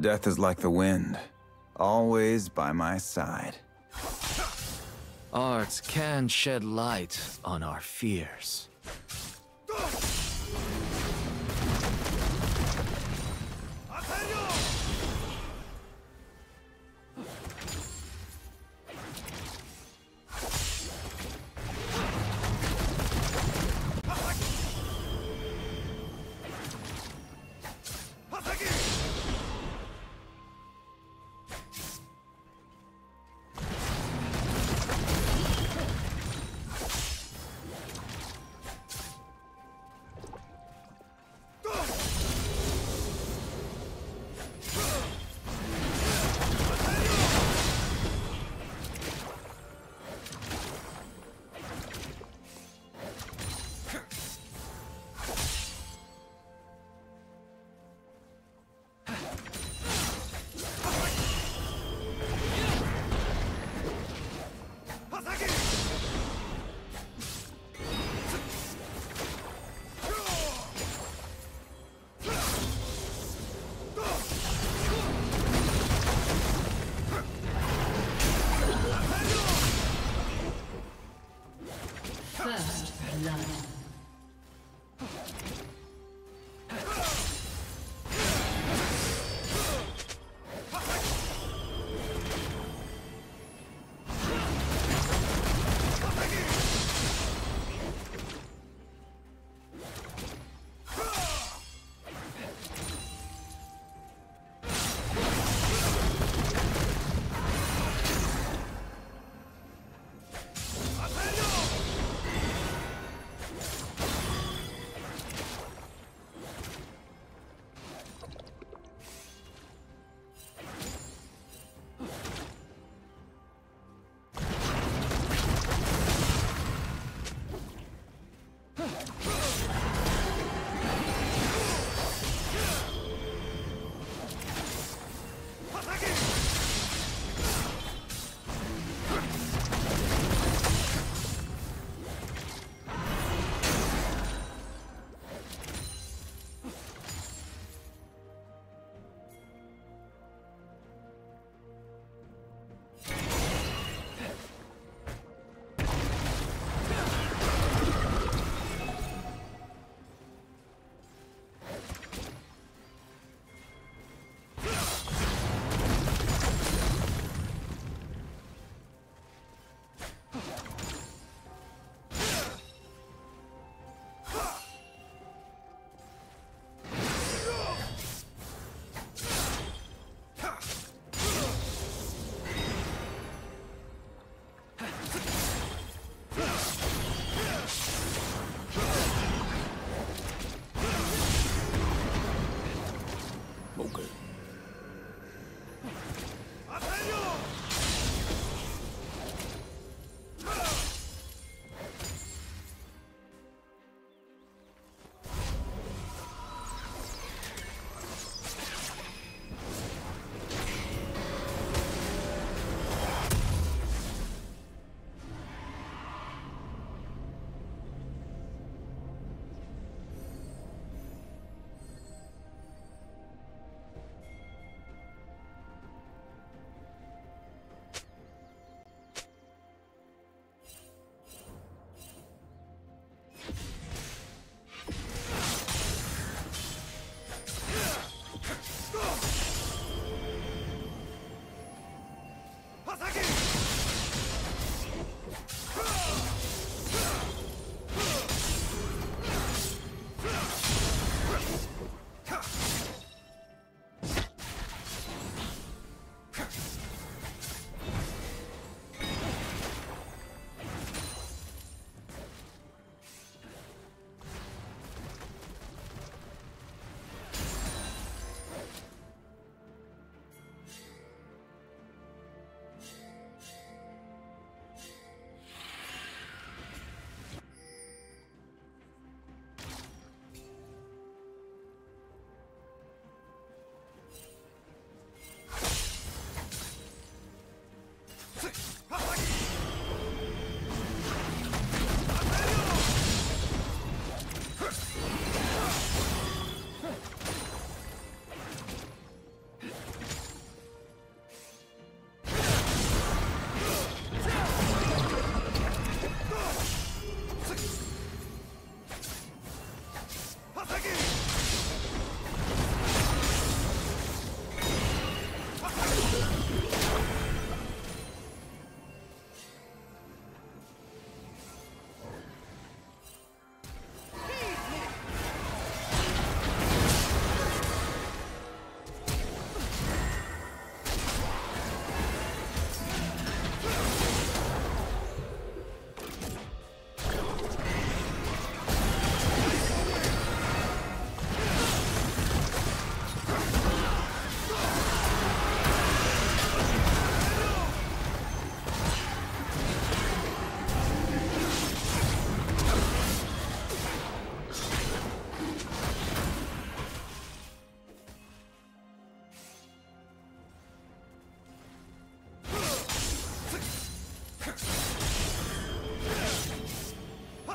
Death is like the wind, always by my side. Art can shed light on our fears.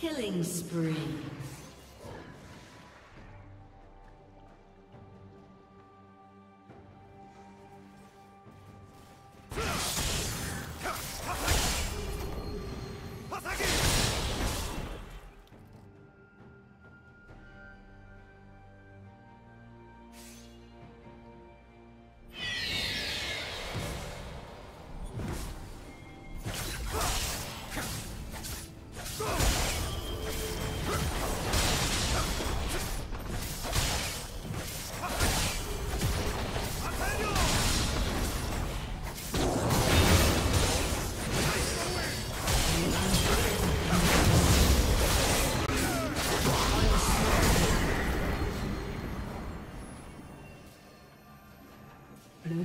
Killing spree. Blue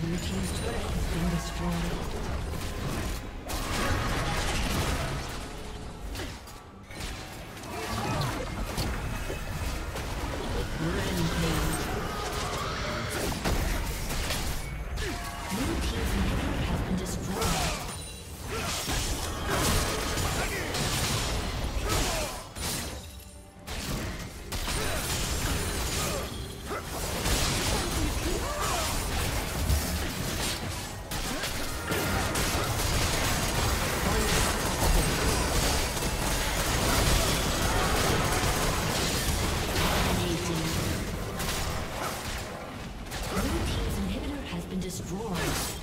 Blue team's turret has been destroyed. Blue team's turret has been destroyed. destroyed.